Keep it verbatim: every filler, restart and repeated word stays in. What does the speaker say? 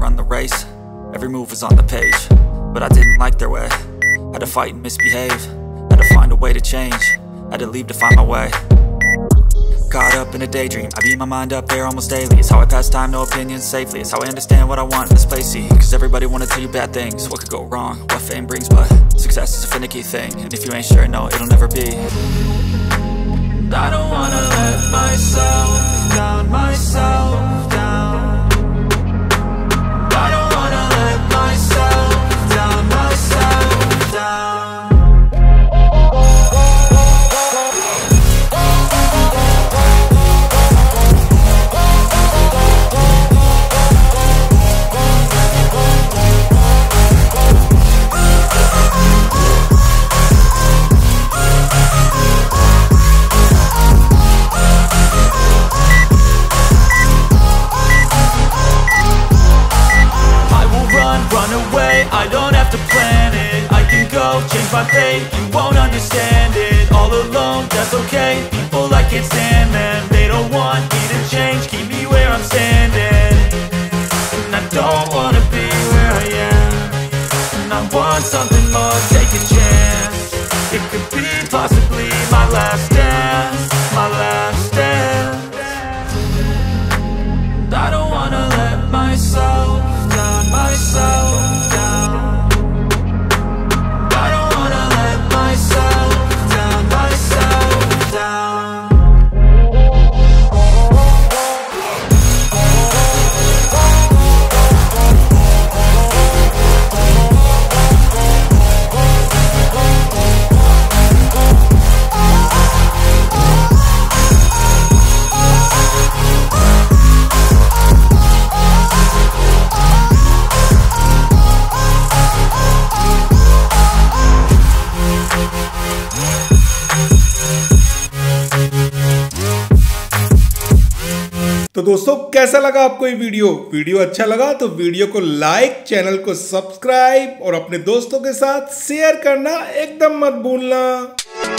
run the race. Every move was on the page, but I didn't like their way. Had to fight and misbehave, had to find a way to change, had to leave to find my way. Caught up in a daydream, I beat my mind up there almost daily. It's how I pass time, no opinions safely. It's how I understand what I want in this place, see. Cause everybody wanna tell you bad things, what could go wrong, what fame brings. But success is a finicky thing, and if you ain't sure, no, it'll never be. I don't wanna let myself down, myself down. I don't wanna let myself down, myself down. I don't have to plan it, I can go change my fate. You won't understand it, all alone, that's okay. People I can't stand, man, they don't want me to change, keep me where I'm standing. And I don't wanna be where I am, and I want something more, take a chance. It could be possibly my last dance, my last dance. I don't wanna let myself down, myself. तो दोस्तों कैसा लगा आपको ये video video अच्छा लगा तो video को लाइक, चैनल को सब्सक्राइब और अपने दोस्तों के साथ शेयर करना एकदम मत भूलना।